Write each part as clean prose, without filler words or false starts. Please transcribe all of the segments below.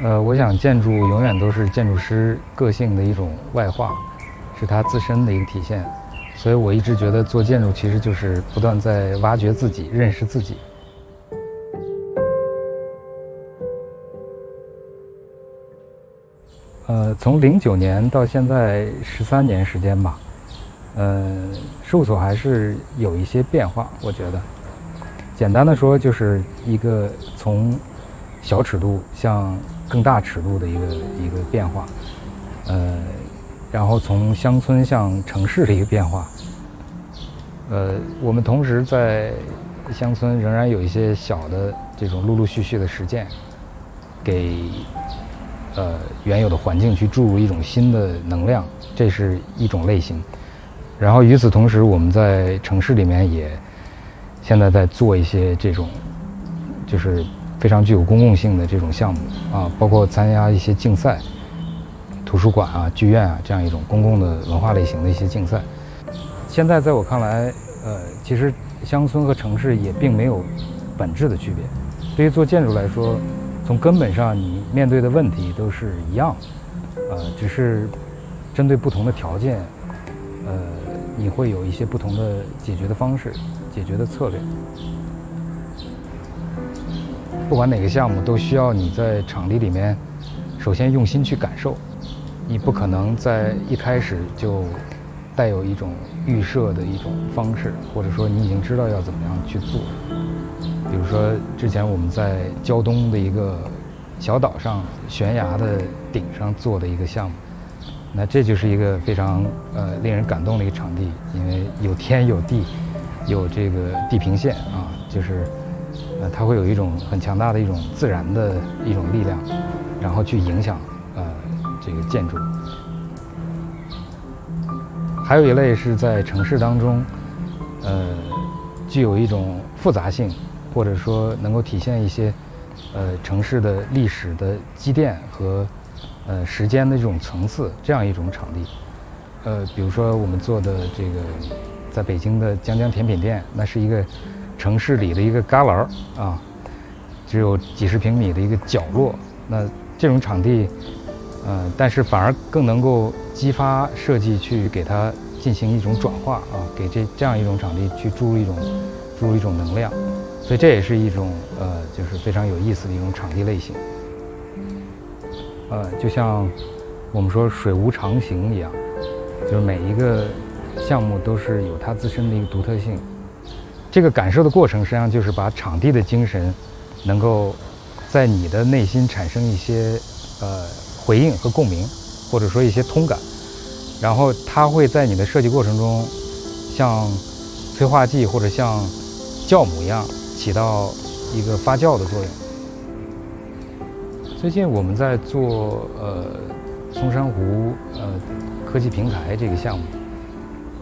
我想建筑永远都是建筑师个性的一种外化，是他自身的一个体现。所以我一直觉得做建筑其实就是不断在挖掘自己、认识自己。 从09年到现在13年时间吧，事务所还是有一些变化。我觉得，简单的说，就是一个从小尺度向更大尺度的一个变化，然后从乡村向城市的一个变化。我们同时在乡村仍然有一些小的这种陆续的实践，给。 原有的环境去注入一种新的能量，这是一种类型。然后与此同时，我们在城市里面也现在在做一些这种，就是非常具有公共性的这种项目啊，包括参加一些竞赛，图书馆啊、剧院啊这样一种公共的文化类型的一些竞赛。现在在我看来，其实乡村和城市也并没有本质的区别。对于做建筑来说， 从根本上，你面对的问题都是一样，只是针对不同的条件，你会有一些不同的解决的方式、解决的策略。不管哪个项目，都需要你在场地里面，首先用心去感受，你不可能在一开始就带有一种预设的一种方式，或者说你已经知道要怎么样去做。 比如说，之前我们在胶东的一个小岛上悬崖的顶上做的一个项目，那这就是一个非常令人感动的一个场地，因为有天有地，有这个地平线啊，就是它会有一种很强大的一种自然的一种力量，然后去影响这个建筑。还有一类是在城市当中，具有一种复杂性。 或者说能够体现一些，城市的历史的积淀和，时间的这种层次，这样一种场地，比如说我们做的这个，在北京的江江甜品店，那是一个城市里的一个旮旯啊，只有几十平米的一个角落，那这种场地，但是反而更能够激发设计去给它进行一种转化啊，给这样一种场地去注入一种能量。 所以这也是一种就是非常有意思的一种场地类型。就像我们说水无常形一样，就是每一个项目都是有它自身的一个独特性。这个感受的过程，实际上就是把场地的精神，能够在你的内心产生一些回应和共鸣，或者说一些通感，然后它会在你的设计过程中，像催化剂或者像酵母一样。 起到一个发酵的作用。最近我们在做松山湖科技平台这个项目，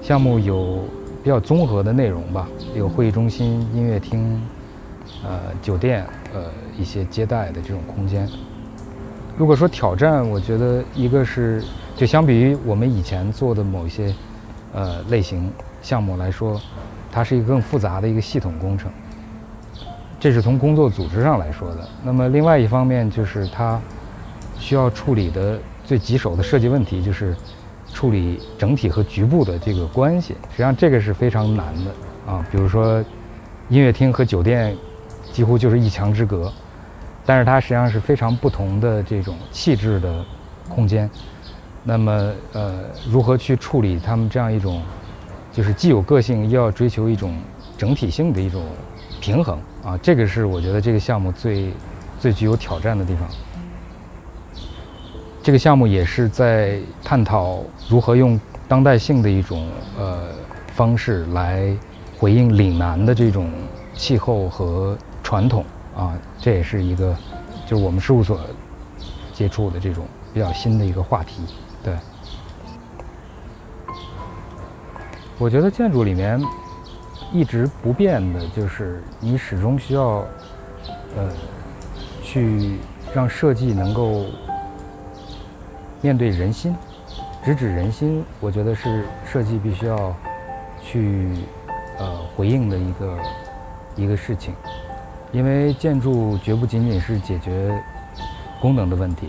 项目有比较综合的内容吧，有会议中心、音乐厅、酒店一些接待的这种空间。如果说挑战，我觉得一个是就相比于我们以前做的某一些类型项目来说，它是一个更复杂的一个系统工程。 这是从工作组织上来说的。那么，另外一方面就是它需要处理的最棘手的设计问题，就是处理整体和局部的这个关系。实际上，这个是非常难的啊。比如说，音乐厅和酒店几乎就是一墙之隔，但是它实际上是非常不同的这种气质的空间。那么，如何去处理他们这样一种，就是既有个性又要追求一种整体性的一种。 平衡啊，这个是我觉得这个项目最具有挑战的地方。这个项目也是在探讨如何用当代性的一种方式来回应岭南的这种气候和传统啊，这也是一个就是我们事务所接触的这种比较新的一个话题。对，我觉得建筑里面。 一直不变的就是你始终需要，去让设计能够面对人心，直指人心，我觉得是设计必须要去回应的一个事情，因为建筑绝不仅仅是解决功能的问题。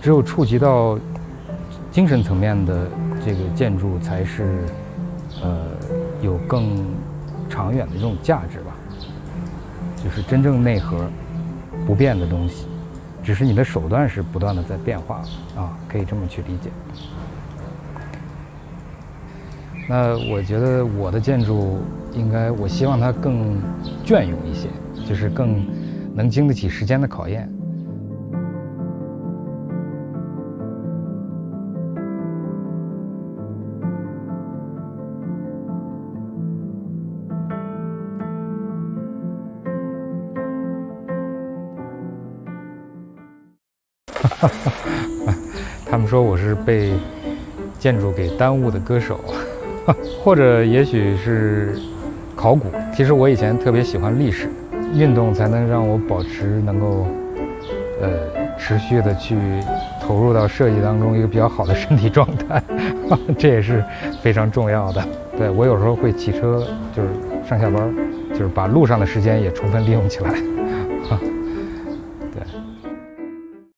只有触及到精神层面的这个建筑，才是有更长远的这种价值吧。就是真正内核不变的东西，只是你的手段是不断的在变化啊，可以这么去理解。 那我觉得我的建筑应该，我希望它更隽永一些，就是更能经得起时间的考验。他们说我是被建筑给耽误的歌手。 或者也许是考古。其实我以前特别喜欢历史，运动才能让我保持能够，持续的去投入到设计当中一个比较好的身体状态，这也是非常重要的。对我有时候会骑车，就是上下班，就是把路上的时间也充分利用起来。